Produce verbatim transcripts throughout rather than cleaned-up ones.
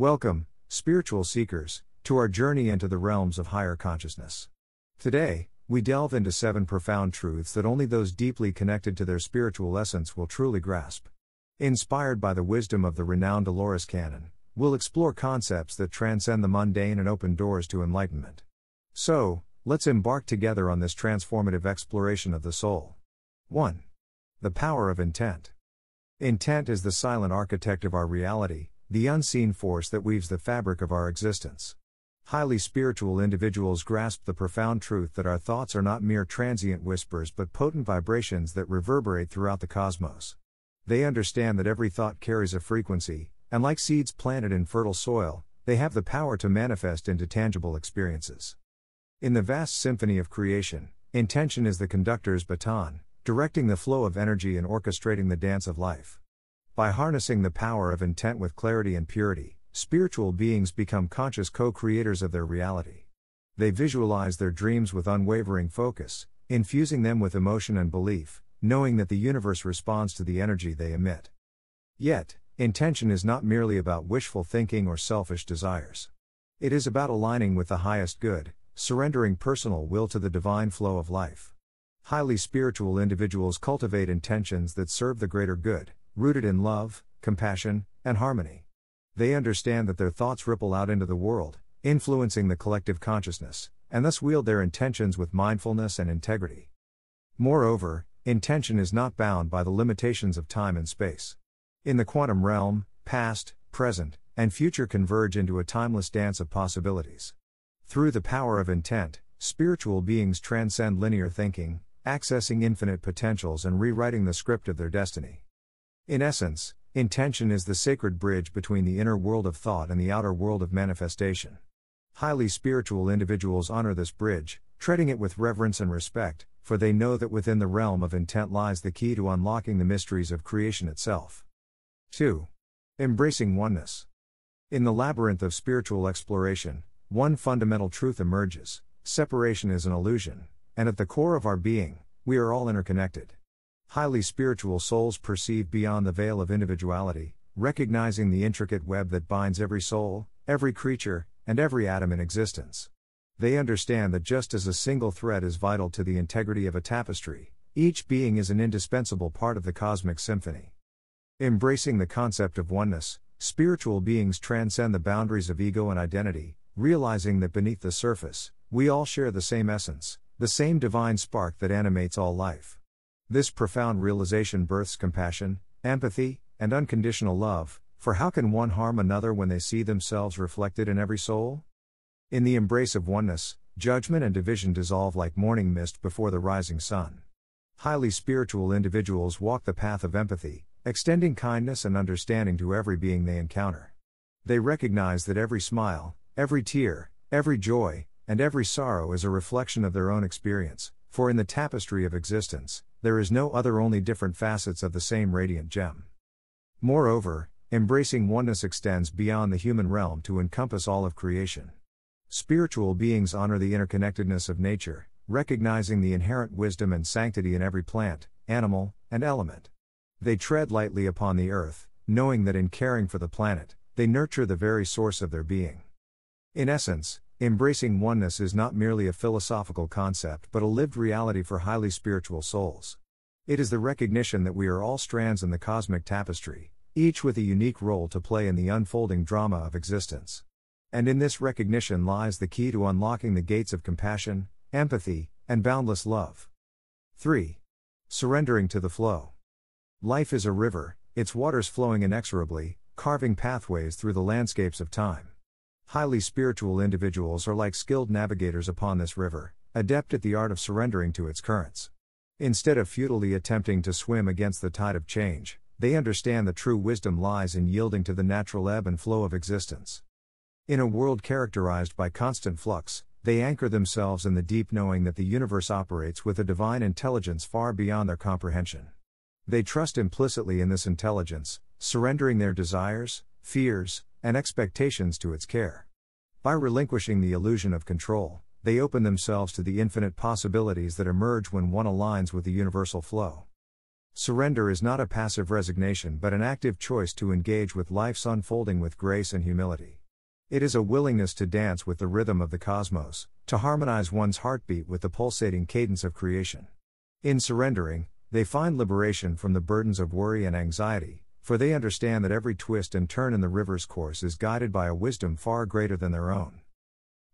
Welcome, spiritual seekers, to our journey into the realms of higher consciousness. Today, we delve into seven profound truths that only those deeply connected to their spiritual essence will truly grasp. Inspired by the wisdom of the renowned Dolores Cannon, we'll explore concepts that transcend the mundane and open doors to enlightenment. So, let's embark together on this transformative exploration of the soul. one. The power of intent. Intent is the silent architect of our reality, the unseen force that weaves the fabric of our existence. Highly spiritual individuals grasp the profound truth that our thoughts are not mere transient whispers but potent vibrations that reverberate throughout the cosmos. They understand that every thought carries a frequency, and like seeds planted in fertile soil, they have the power to manifest into tangible experiences. In the vast symphony of creation, intention is the conductor's baton, directing the flow of energy and orchestrating the dance of life. By harnessing the power of intent with clarity and purity, spiritual beings become conscious co-creators of their reality. They visualize their dreams with unwavering focus, infusing them with emotion and belief, knowing that the universe responds to the energy they emit. Yet, intention is not merely about wishful thinking or selfish desires. It is about aligning with the highest good, surrendering personal will to the divine flow of life. Highly spiritual individuals cultivate intentions that serve the greater good, rooted in love, compassion, and harmony. They understand that their thoughts ripple out into the world, influencing the collective consciousness, and thus wield their intentions with mindfulness and integrity. Moreover, intention is not bound by the limitations of time and space. In the quantum realm, past, present, and future converge into a timeless dance of possibilities. Through the power of intent, spiritual beings transcend linear thinking, accessing infinite potentials and rewriting the script of their destiny. In essence, intention is the sacred bridge between the inner world of thought and the outer world of manifestation. Highly spiritual individuals honor this bridge, treading it with reverence and respect, for they know that within the realm of intent lies the key to unlocking the mysteries of creation itself. two. Embracing oneness. In the labyrinth of spiritual exploration, one fundamental truth emerges: separation is an illusion, and at the core of our being, we are all interconnected. Highly spiritual souls perceive beyond the veil of individuality, recognizing the intricate web that binds every soul, every creature, and every atom in existence. They understand that just as a single thread is vital to the integrity of a tapestry, each being is an indispensable part of the cosmic symphony. Embracing the concept of oneness, spiritual beings transcend the boundaries of ego and identity, realizing that beneath the surface, we all share the same essence, the same divine spark that animates all life. This profound realization births compassion, empathy, and unconditional love, for how can one harm another when they see themselves reflected in every soul? In the embrace of oneness, judgment and division dissolve like morning mist before the rising sun. Highly spiritual individuals walk the path of empathy, extending kindness and understanding to every being they encounter. They recognize that every smile, every tear, every joy, and every sorrow is a reflection of their own experience, for in the tapestry of existence, there is no other, only different facets of the same radiant gem. Moreover, embracing oneness extends beyond the human realm to encompass all of creation. Spiritual beings honor the interconnectedness of nature, recognizing the inherent wisdom and sanctity in every plant, animal, and element. They tread lightly upon the earth, knowing that in caring for the planet, they nurture the very source of their being. In essence, embracing oneness is not merely a philosophical concept but a lived reality for highly spiritual souls. It is the recognition that we are all strands in the cosmic tapestry, each with a unique role to play in the unfolding drama of existence. And in this recognition lies the key to unlocking the gates of compassion, empathy, and boundless love. three. Surrendering to the flow. Life is a river, its waters flowing inexorably, carving pathways through the landscapes of time. Highly spiritual individuals are like skilled navigators upon this river, adept at the art of surrendering to its currents. Instead of futilely attempting to swim against the tide of change, they understand that true wisdom lies in yielding to the natural ebb and flow of existence. In a world characterized by constant flux, they anchor themselves in the deep, knowing that the universe operates with a divine intelligence far beyond their comprehension. They trust implicitly in this intelligence, surrendering their desires, fears, and expectations to its care. By relinquishing the illusion of control, they open themselves to the infinite possibilities that emerge when one aligns with the universal flow. Surrender is not a passive resignation but an active choice to engage with life's unfolding with grace and humility. It is a willingness to dance with the rhythm of the cosmos, to harmonize one's heartbeat with the pulsating cadence of creation. In surrendering, they find liberation from the burdens of worry and anxiety, for they understand that every twist and turn in the river's course is guided by a wisdom far greater than their own.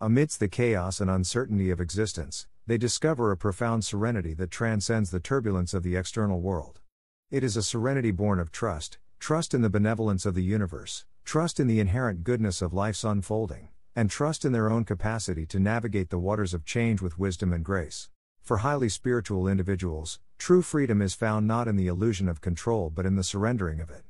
Amidst the chaos and uncertainty of existence, they discover a profound serenity that transcends the turbulence of the external world. It is a serenity born of trust, trust in the benevolence of the universe, trust in the inherent goodness of life's unfolding, and trust in their own capacity to navigate the waters of change with wisdom and grace. For highly spiritual individuals, true freedom is found not in the illusion of control but in the surrendering of it.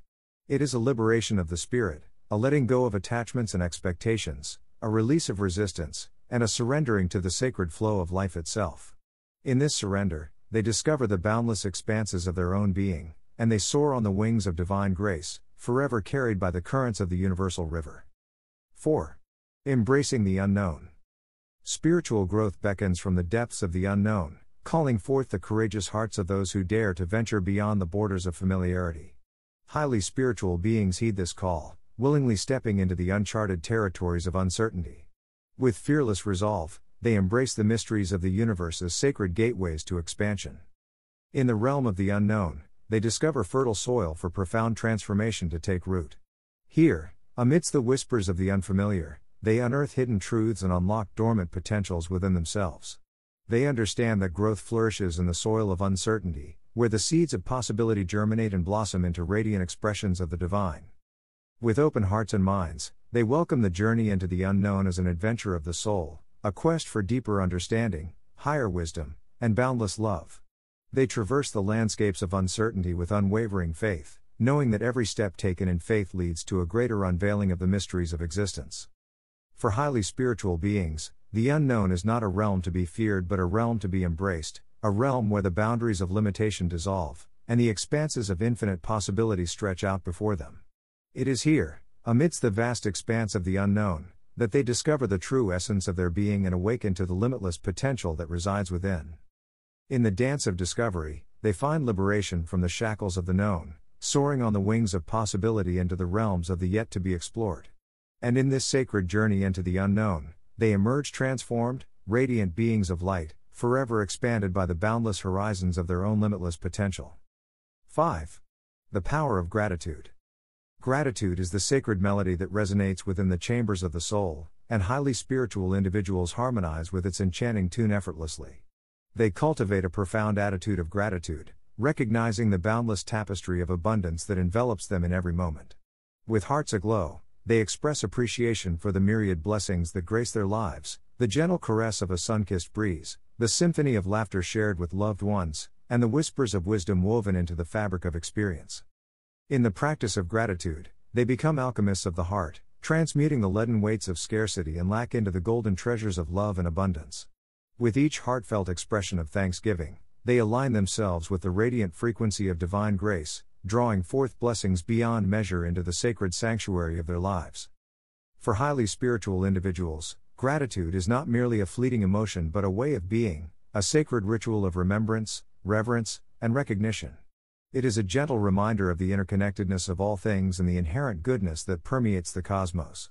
It is a liberation of the spirit, a letting go of attachments and expectations, a release of resistance, and a surrendering to the sacred flow of life itself. In this surrender, they discover the boundless expanses of their own being, and they soar on the wings of divine grace, forever carried by the currents of the universal river. four. Embracing the unknown. Spiritual growth beckons from the depths of the unknown, calling forth the courageous hearts of those who dare to venture beyond the borders of familiarity. Highly spiritual beings heed this call, willingly stepping into the uncharted territories of uncertainty. With fearless resolve, they embrace the mysteries of the universe as sacred gateways to expansion. In the realm of the unknown, they discover fertile soil for profound transformation to take root. Here, amidst the whispers of the unfamiliar, they unearth hidden truths and unlock dormant potentials within themselves. They understand that growth flourishes in the soil of uncertainty, where the seeds of possibility germinate and blossom into radiant expressions of the divine. With open hearts and minds, they welcome the journey into the unknown as an adventure of the soul, a quest for deeper understanding, higher wisdom, and boundless love. They traverse the landscapes of uncertainty with unwavering faith, knowing that every step taken in faith leads to a greater unveiling of the mysteries of existence. For highly spiritual beings, the unknown is not a realm to be feared but a realm to be embraced, a realm where the boundaries of limitation dissolve, and the expanses of infinite possibility stretch out before them. It is here, amidst the vast expanse of the unknown, that they discover the true essence of their being and awaken to the limitless potential that resides within. In the dance of discovery, they find liberation from the shackles of the known, soaring on the wings of possibility into the realms of the yet to be explored. And in this sacred journey into the unknown, they emerge transformed, radiant beings of light, forever expanded by the boundless horizons of their own limitless potential. five. The power of gratitude. Gratitude is the sacred melody that resonates within the chambers of the soul, and highly spiritual individuals harmonize with its enchanting tune effortlessly. They cultivate a profound attitude of gratitude, recognizing the boundless tapestry of abundance that envelops them in every moment. With hearts aglow, they express appreciation for the myriad blessings that grace their lives, the gentle caress of a sun-kissed breeze, the symphony of laughter shared with loved ones, and the whispers of wisdom woven into the fabric of experience. In the practice of gratitude, they become alchemists of the heart, transmuting the leaden weights of scarcity and lack into the golden treasures of love and abundance. With each heartfelt expression of thanksgiving, they align themselves with the radiant frequency of divine grace, drawing forth blessings beyond measure into the sacred sanctuary of their lives. For highly spiritual individuals, gratitude is not merely a fleeting emotion but a way of being, a sacred ritual of remembrance, reverence, and recognition. It is a gentle reminder of the interconnectedness of all things and the inherent goodness that permeates the cosmos.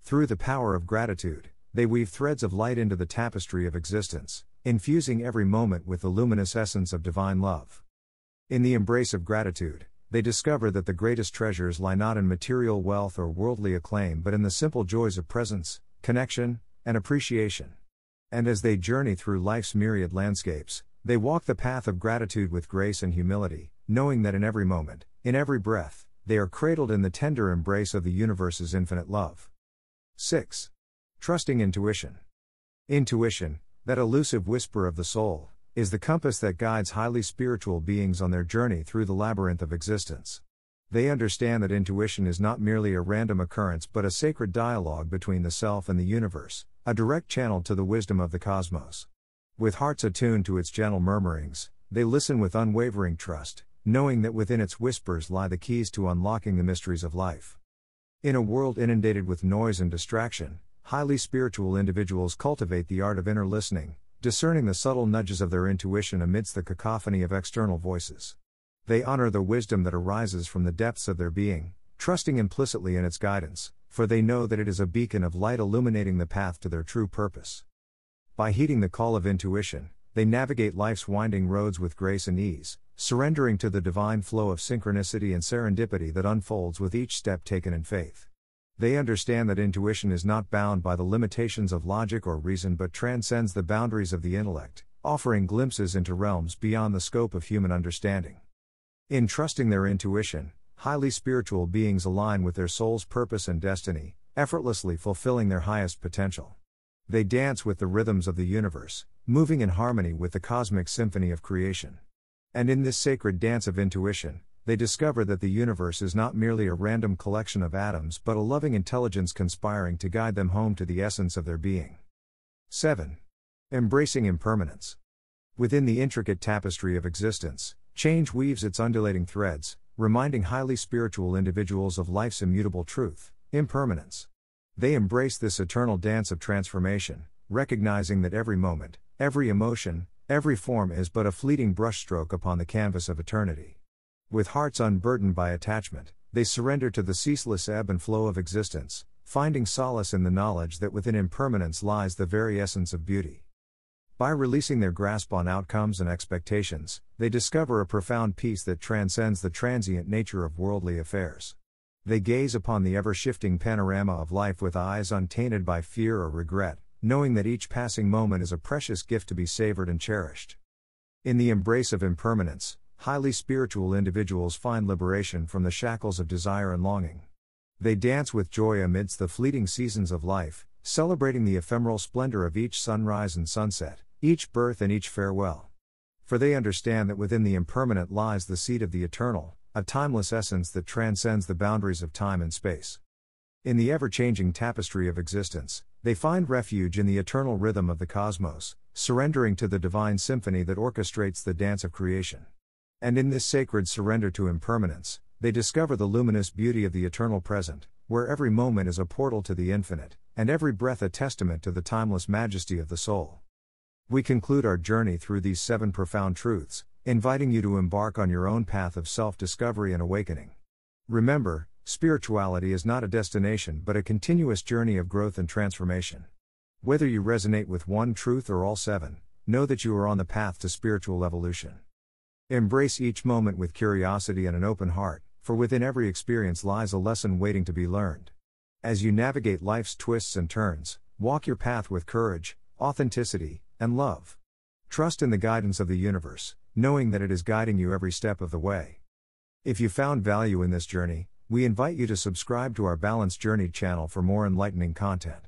Through the power of gratitude, they weave threads of light into the tapestry of existence, infusing every moment with the luminous essence of divine love. In the embrace of gratitude, they discover that the greatest treasures lie not in material wealth or worldly acclaim but in the simple joys of presence, connection, and appreciation. And as they journey through life's myriad landscapes, they walk the path of gratitude with grace and humility, knowing that in every moment, in every breath, they are cradled in the tender embrace of the universe's infinite love. six. Trusting intuition. Intuition, that elusive whisper of the soul, is the compass that guides highly spiritual beings on their journey through the labyrinth of existence. They understand that intuition is not merely a random occurrence but a sacred dialogue between the self and the universe, a direct channel to the wisdom of the cosmos. With hearts attuned to its gentle murmurings, they listen with unwavering trust, knowing that within its whispers lie the keys to unlocking the mysteries of life. In a world inundated with noise and distraction, highly spiritual individuals cultivate the art of inner listening, discerning the subtle nudges of their intuition amidst the cacophony of external voices. they honor the wisdom that arises from the depths of their being, trusting implicitly in its guidance, for they know that it is a beacon of light illuminating the path to their true purpose. By heeding the call of intuition, they navigate life's winding roads with grace and ease, surrendering to the divine flow of synchronicity and serendipity that unfolds with each step taken in faith. They understand that intuition is not bound by the limitations of logic or reason but transcends the boundaries of the intellect, offering glimpses into realms beyond the scope of human understanding. In trusting their intuition, highly spiritual beings align with their soul's purpose and destiny, effortlessly fulfilling their highest potential. They dance with the rhythms of the universe, moving in harmony with the cosmic symphony of creation. And in this sacred dance of intuition, they discover that the universe is not merely a random collection of atoms but a loving intelligence conspiring to guide them home to the essence of their being. seven. Embracing impermanence. Within the intricate tapestry of existence, change weaves its undulating threads, reminding highly spiritual individuals of life's immutable truth, impermanence. They embrace this eternal dance of transformation, recognizing that every moment, every emotion, every form is but a fleeting brushstroke upon the canvas of eternity. With hearts unburdened by attachment, they surrender to the ceaseless ebb and flow of existence, finding solace in the knowledge that within impermanence lies the very essence of beauty. By releasing their grasp on outcomes and expectations, they discover a profound peace that transcends the transient nature of worldly affairs. They gaze upon the ever-shifting panorama of life with eyes untainted by fear or regret, knowing that each passing moment is a precious gift to be savored and cherished. In the embrace of impermanence, highly spiritual individuals find liberation from the shackles of desire and longing. They dance with joy amidst the fleeting seasons of life, celebrating the ephemeral splendor of each sunrise and sunset, each birth and each farewell. For they understand that within the impermanent lies the seed of the eternal, a timeless essence that transcends the boundaries of time and space. In the ever-changing tapestry of existence, they find refuge in the eternal rhythm of the cosmos, surrendering to the divine symphony that orchestrates the dance of creation. And in this sacred surrender to impermanence, they discover the luminous beauty of the eternal present, where every moment is a portal to the infinite, and every breath a testament to the timeless majesty of the soul. We conclude our journey through these seven profound truths, inviting you to embark on your own path of self-discovery and awakening. Remember, spirituality is not a destination but a continuous journey of growth and transformation. Whether you resonate with one truth or all seven, know that you are on the path to spiritual evolution. Embrace each moment with curiosity and an open heart, for within every experience lies a lesson waiting to be learned. As you navigate life's twists and turns, walk your path with courage, authenticity, and love. Trust in the guidance of the universe, knowing that it is guiding you every step of the way. If you found value in this journey, we invite you to subscribe to our Balance Journey channel for more enlightening content.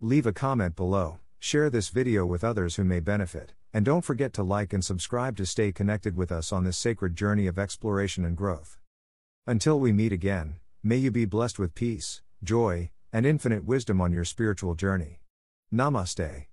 Leave a comment below, share this video with others who may benefit, and don't forget to like and subscribe to stay connected with us on this sacred journey of exploration and growth. Until we meet again, may you be blessed with peace, joy, and infinite wisdom on your spiritual journey. Namaste.